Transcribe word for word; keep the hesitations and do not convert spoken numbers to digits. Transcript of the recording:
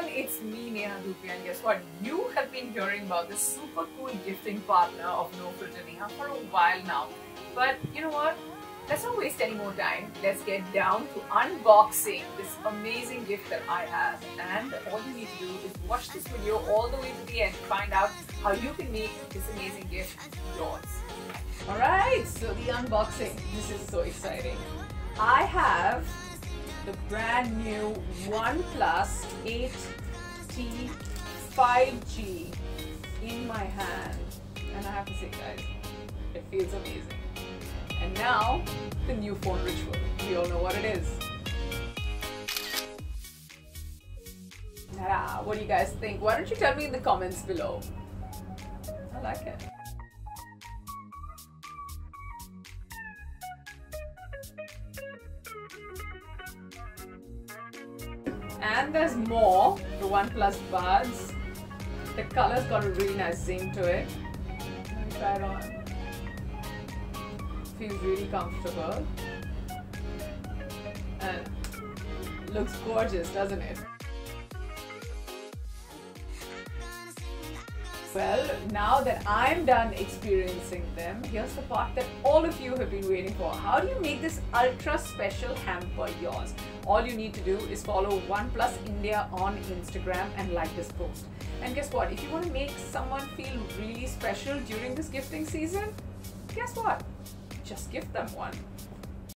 everyone, it's me Neha Dhupia, and guess what? You have been hearing about this super cool gifting partner of No Filter Neha for a while now. But you know what? Let's not waste any more time. Let's get down to unboxing this amazing gift that I have. And all you need to do is watch this video all the way to the end to find out how you can make this amazing gift yours. Alright, so the unboxing. This is so exciting. I have the brand new OnePlus eight T five G in my hand. And I have to say, guys, it feels amazing. And now, the new phone ritual. We all know what it is. Ta-da! What do you guys think? Why don't you tell me in the comments below? I like it. And there's more. The OnePlus Buds. The color's got a really nice zing to it. Let me try it on. Feels really comfortable and looks gorgeous, doesn't it? Well, now that I'm done experiencing them, here's the part that all of you have been waiting for. How do you make this ultra special hamper yours? All you need to do is follow OnePlus India on Instagram and like this post. And guess what? If you want to make someone feel really special during this gifting season, guess what? Just give them one.